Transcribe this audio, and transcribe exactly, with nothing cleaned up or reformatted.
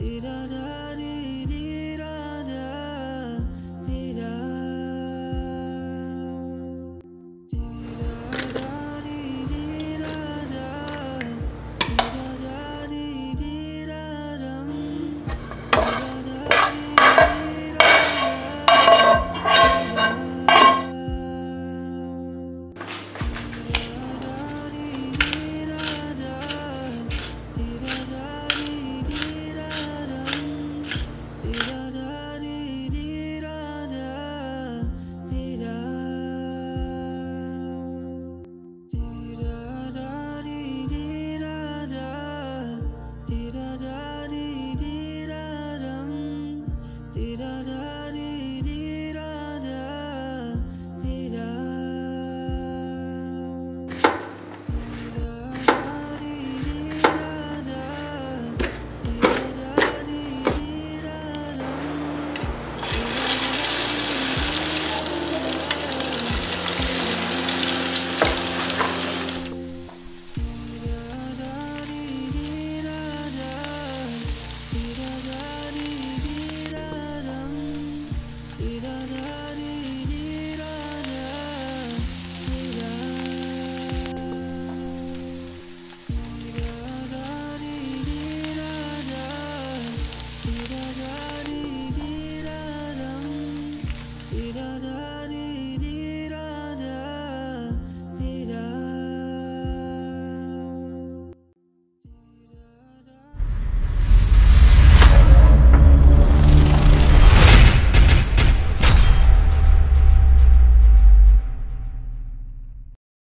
Did